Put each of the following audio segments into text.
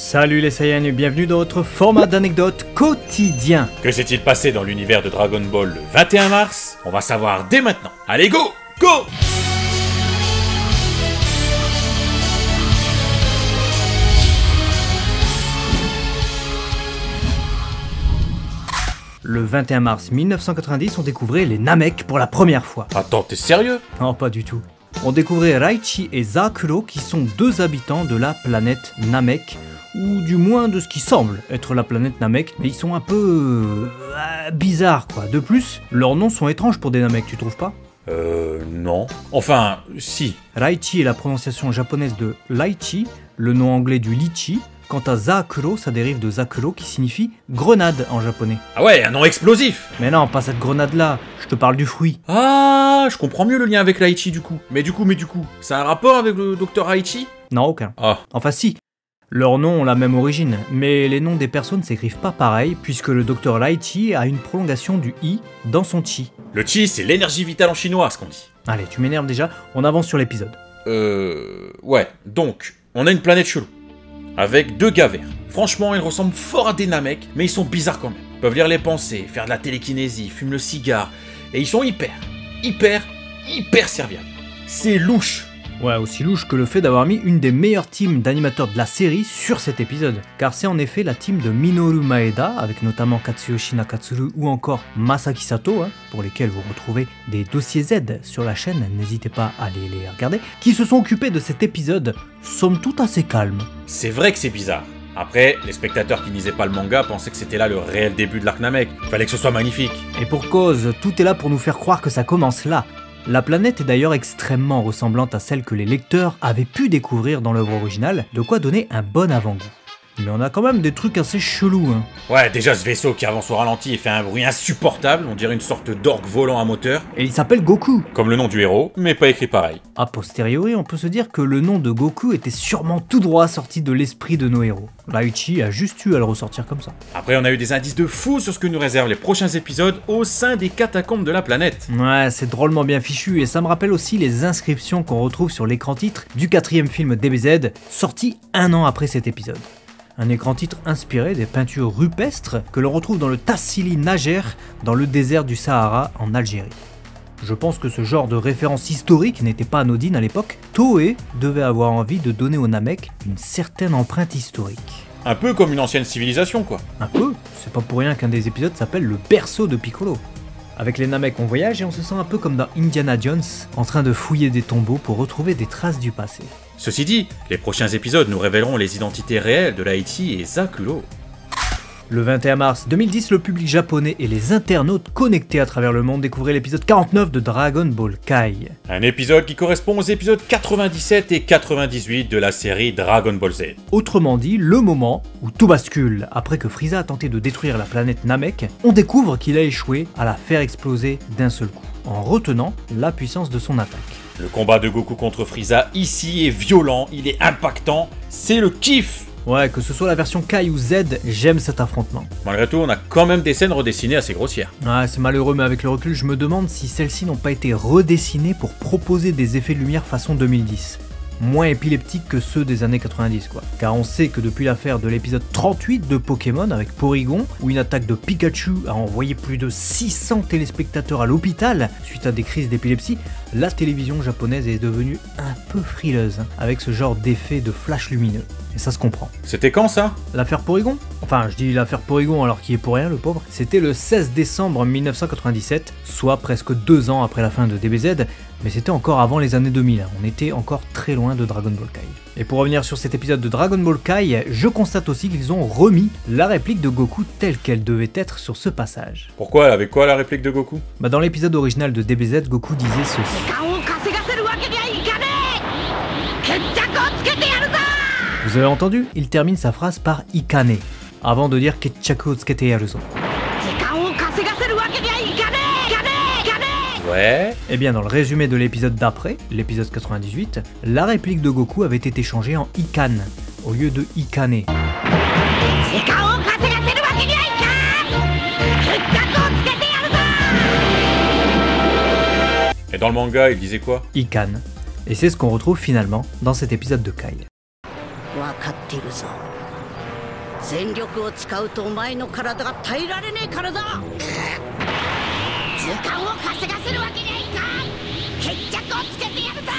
Salut les Saiyans et bienvenue dans notre format d'anecdote quotidien. Que s'est-il passé dans l'univers de Dragon Ball le 21 mars? On va savoir dès maintenant. Allez go, go! Le 21 mars 1990, on découvrait les Namek pour la première fois. Attends, t'es sérieux? Non, pas du tout. On découvrait Raichi et Zakuro qui sont deux habitants de la planète Namek, ou du moins de ce qui semble être la planète Namek, mais ils sont un peu... bizarres quoi. De plus, leurs noms sont étranges pour des Namek, tu trouves pas? Non. Enfin, si. Raichi est la prononciation japonaise de Laichi, le nom anglais du Litchi. Quant à Zakuro, ça dérive de Zakuro qui signifie grenade en japonais. Ah ouais, un nom explosif! Mais non, pas cette grenade-là, je te parle du fruit. Ah, je comprends mieux le lien avec Raichi du coup. Mais du coup, ça a un rapport avec le docteur Raichi? Non, aucun. Ah. Enfin si, leurs noms ont la même origine, mais les noms des personnes s'écrivent pas pareil puisque le docteur Raichi a une prolongation du i dans son chi. Le chi, c'est l'énergie vitale en chinois, ce qu'on dit. Allez, tu m'énerves déjà, on avance sur l'épisode. Ouais, donc, on a une planète chelou. Avec deux gars verts. Franchement, ils ressemblent fort à des Namek, mais ils sont bizarres quand même. Ils peuvent lire les pensées, faire de la télékinésie, fument le cigare, et ils sont hyper serviables. C'est louche. Ouais, aussi louche que le fait d'avoir mis une des meilleures teams d'animateurs de la série sur cet épisode. Car c'est en effet la team de Minoru Maeda, avec notamment Katsuyoshi Nakatsuru ou encore Masaki Sato, hein, pour lesquels vous retrouvez des dossiers Z sur la chaîne, n'hésitez pas à aller les regarder, qui se sont occupés de cet épisode, somme toute assez calme. C'est vrai que c'est bizarre. Après, les spectateurs qui lisaient pas le manga pensaient que c'était là le réel début de l'arc Namek. Fallait que ce soit magnifique. Et pour cause, tout est là pour nous faire croire que ça commence là. La planète est d'ailleurs extrêmement ressemblante à celle que les lecteurs avaient pu découvrir dans l'œuvre originale, de quoi donner un bon avant-goût. Mais on a quand même des trucs assez chelous, hein. Ouais, déjà ce vaisseau qui avance au ralenti et fait un bruit insupportable, on dirait une sorte d'orgue volant à moteur. Et il s'appelle Goku. Comme le nom du héros, mais pas écrit pareil. A posteriori, on peut se dire que le nom de Goku était sûrement tout droit sorti de l'esprit de nos héros. Raichi a juste eu à le ressortir comme ça. Après, on a eu des indices de fou sur ce que nous réservent les prochains épisodes au sein des catacombes de la planète. Ouais, c'est drôlement bien fichu et ça me rappelle aussi les inscriptions qu'on retrouve sur l'écran titre du 4e film DBZ, sorti un an après cet épisode. Un écran-titre inspiré des peintures rupestres que l'on retrouve dans le Tassili n'Ajjer, dans le désert du Sahara en Algérie. Je pense que ce genre de référence historique n'était pas anodine à l'époque. Toei devait avoir envie de donner au Namek une certaine empreinte historique. Un peu comme une ancienne civilisation quoi. Un peu, c'est pas pour rien qu'un des épisodes s'appelle le berceau de Piccolo. Avec les Namek on voyage et on se sent un peu comme dans Indiana Jones, en train de fouiller des tombeaux pour retrouver des traces du passé. Ceci dit, les prochains épisodes nous révéleront les identités réelles de Raichi et Zakuro. Le 21 mars 2010, le public japonais et les internautes connectés à travers le monde découvraient l'épisode 49 de Dragon Ball Kai. Un épisode qui correspond aux épisodes 97 et 98 de la série Dragon Ball Z. Autrement dit, le moment où tout bascule. Après que Frieza a tenté de détruire la planète Namek, on découvre qu'il a échoué à la faire exploser d'un seul coup, en retenant la puissance de son attaque. Le combat de Goku contre Frieza ici est violent, il est impactant, c'est le kiff! Ouais, que ce soit la version Kai ou Z, j'aime cet affrontement. Malgré tout, on a quand même des scènes redessinées assez grossières. Ouais, c'est malheureux, mais avec le recul, je me demande si celles-ci n'ont pas été redessinées pour proposer des effets de lumière façon 2010. Moins épileptiques que ceux des années 90 quoi. Car on sait que depuis l'affaire de l'épisode 38 de Pokémon avec Porygon, où une attaque de Pikachu a envoyé plus de 600 téléspectateurs à l'hôpital suite à des crises d'épilepsie, la télévision japonaise est devenue un peu frileuse, hein, avec ce genre d'effet de flash lumineux. Et ça se comprend. C'était quand ça? L'affaire Porygon? Enfin, je dis l'affaire Porygon alors qu'il est pour rien le pauvre. C'était le 16 décembre 1997, soit presque 2 ans après la fin de DBZ, mais c'était encore avant les années 2000, on était encore très loin de Dragon Ball Kai. Et pour revenir sur cet épisode de Dragon Ball Kai, je constate aussi qu'ils ont remis la réplique de Goku telle qu'elle devait être sur ce passage. Pourquoi? Avec quoi la réplique de Goku? Bah dans l'épisode original de DBZ, Goku disait ceci. Vous avez entendu? Il termine sa phrase par Ikane, avant de dire Ketchaku Tsukete Yaruzo. Ouais. Et bien dans le résumé de l'épisode d'après, l'épisode 98, la réplique de Goku avait été changée en Ikane, au lieu de Ikane. Et dans le manga, il disait quoi? Ikane. Et c'est ce qu'on retrouve finalement dans cet épisode de Kai. 全力を使うとお前の体が耐えられねえからだ。時間を稼がせるわけにはいかん。決着をつけてやるぞ。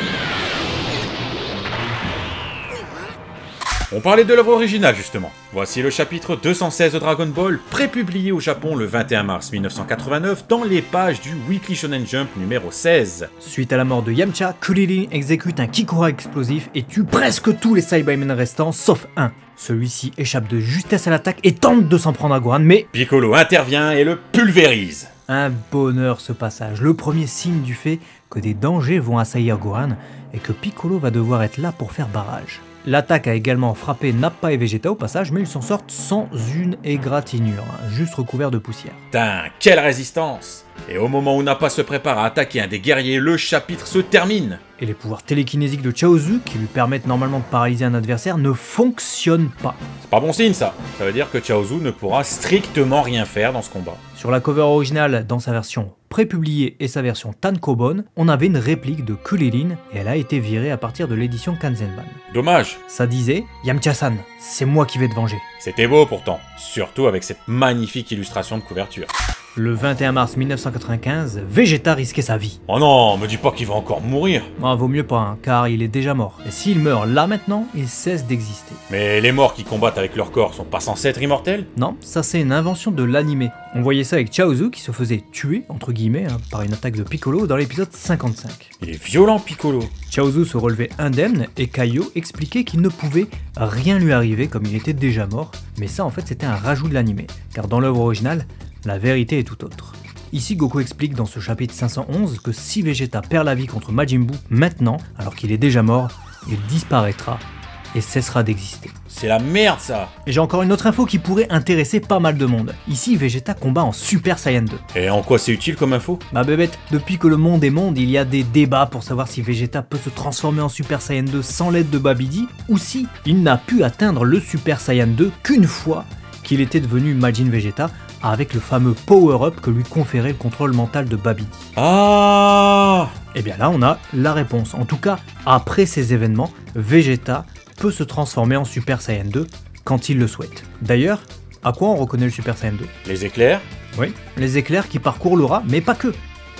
On parlait de l'œuvre originale justement. Voici le chapitre 216 de Dragon Ball, prépublié au Japon le 21 mars 1989 dans les pages du Weekly Shonen Jump numéro 16. Suite à la mort de Yamcha, Kuririn exécute un Kikōra explosif et tue presque tous les Saibamen restants sauf un. Celui-ci échappe de justesse à l'attaque et tente de s'en prendre à Gohan, mais Piccolo intervient et le pulvérise. Un bonheur ce passage, le premier signe du fait que des dangers vont assaillir Gohan et que Piccolo va devoir être là pour faire barrage. L'attaque a également frappé Nappa et Vegeta au passage, mais ils s'en sortent sans une égratignure, hein, juste recouvert de poussière. Putain, quelle résistance! Et au moment où Nappa se prépare à attaquer un des guerriers, le chapitre se termine. Et les pouvoirs télékinésiques de Chaozu, qui lui permettent normalement de paralyser un adversaire, ne fonctionnent pas. C'est pas bon signe ça. Ça veut dire que Chaozu ne pourra strictement rien faire dans ce combat. Sur la cover originale, dans sa version prépubliée et sa version tankobon, on avait une réplique de Kuririn et elle a été virée à partir de l'édition Kanzenban. Dommage. Ça disait « Yamcha-san, c'est moi qui vais te venger ». C'était beau pourtant, surtout avec cette magnifique illustration de couverture. Le 21 mars 1995, Vegeta risquait sa vie. Oh non, me dis pas qu'il va encore mourir. Ah, vaut mieux pas, hein, car il est déjà mort. Et s'il meurt là maintenant, il cesse d'exister. Mais les morts qui combattent avec leur corps sont pas censés être immortels? Non, ça c'est une invention de l'animé. On voyait ça avec Chaozu qui se faisait tuer, entre guillemets, hein, par une attaque de Piccolo dans l'épisode 55. Il est violent Piccolo. Chaozu se relevait indemne et Kaio expliquait qu'il ne pouvait rien lui arriver comme il était déjà mort. Mais ça en fait c'était un rajout de l'animé, car dans l'œuvre originale, la vérité est tout autre. Ici, Goku explique dans ce chapitre 511 que si Vegeta perd la vie contre Majin Buu maintenant, alors qu'il est déjà mort, il disparaîtra et cessera d'exister. C'est la merde ça! Et j'ai encore une autre info qui pourrait intéresser pas mal de monde. Ici, Vegeta combat en Super Saiyan 2. Et en quoi c'est utile comme info? Bah bébête, depuis que le monde est monde, il y a des débats pour savoir si Vegeta peut se transformer en Super Saiyan 2 sans l'aide de Babidi, ou si il n'a pu atteindre le Super Saiyan 2 qu'une fois qu'il était devenu Majin Vegeta, avec le fameux power-up que lui conférait le contrôle mental de Babidi. Ah! Et bien là on a la réponse. En tout cas, après ces événements, Vegeta peut se transformer en Super Saiyan 2 quand il le souhaite. D'ailleurs, à quoi on reconnaît le Super Saiyan 2? Les éclairs? Oui, les éclairs qui parcourent l'aura, mais pas que.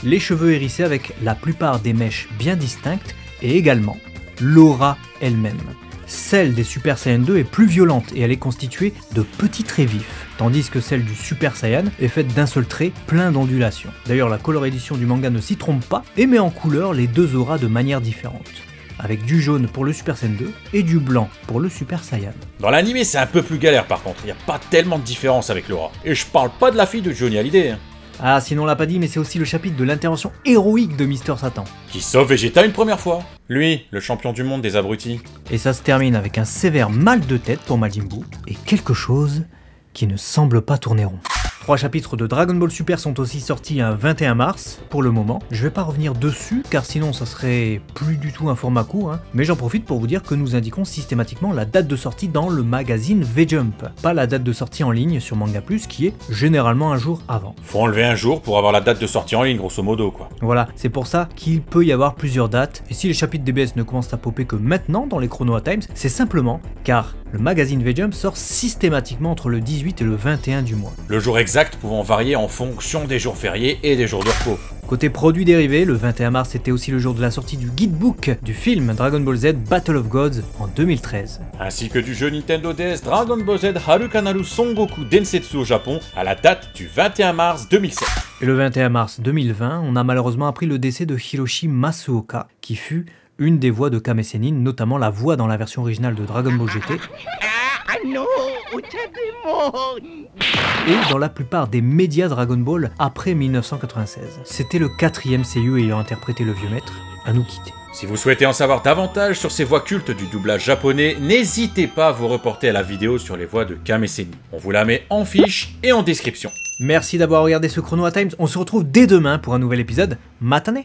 Les cheveux hérissés avec la plupart des mèches bien distinctes et également l'aura elle-même. Celle des Super Saiyan 2 est plus violente et elle est constituée de petits traits vifs, tandis que celle du Super Saiyan est faite d'un seul trait plein d'ondulations. D'ailleurs la color édition du manga ne s'y trompe pas et met en couleur les deux auras de manière différente, avec du jaune pour le Super Saiyan 2 et du blanc pour le Super Saiyan. Dans l'anime c'est un peu plus galère par contre, il n'y a pas tellement de différence avec l'aura. Et je parle pas de la fille de Johnny Hallyday. Hein. Ah sinon on l'a pas dit mais c'est aussi le chapitre de l'intervention héroïque de Mister Satan. Qui sauve Vegeta une première fois. Lui, le champion du monde des abrutis. Et ça se termine avec un sévère mal de tête pour Majin Buu et quelque chose qui ne semble pas tourner rond. Trois chapitres de Dragon Ball Super sont aussi sortis un 21 mars pour le moment. Je vais pas revenir dessus car sinon ça serait plus du tout un format court, hein. Mais j'en profite pour vous dire que nous indiquons systématiquement la date de sortie dans le magazine V-Jump, pas la date de sortie en ligne sur Manga Plus qui est généralement un jour avant. Faut enlever un jour pour avoir la date de sortie en ligne grosso modo quoi. Voilà, c'est pour ça qu'il peut y avoir plusieurs dates et si les chapitres DBS ne commencent à popper que maintenant dans les Chronoa Times, c'est simplement car le magazine V-Jump sort systématiquement entre le 18 et le 21 du mois. Le jour exact pouvant varier en fonction des jours fériés et des jours de repos. Côté produits dérivés, le 21 mars était aussi le jour de la sortie du guidebook du film Dragon Ball Z Battle of Gods en 2013. Ainsi que du jeu Nintendo DS Dragon Ball Z Harukanaru Son Goku Densetsu au Japon à la date du 21 mars 2007. Et le 21 mars 2020, on a malheureusement appris le décès de Hiroshi Masuoka, qui fut une des voix de Kame Sennin, notamment la voix dans la version originale de Dragon Ball GT, et dans la plupart des médias Dragon Ball après 1996. C'était le 4e seiyū ayant interprété le vieux maître à nous quitter. Si vous souhaitez en savoir davantage sur ces voix cultes du doublage japonais, n'hésitez pas à vous reporter à la vidéo sur les voix de Kame Sennin. On vous la met en fiche et en description. Merci d'avoir regardé ce Chronoa Times, on se retrouve dès demain pour un nouvel épisode. Matane!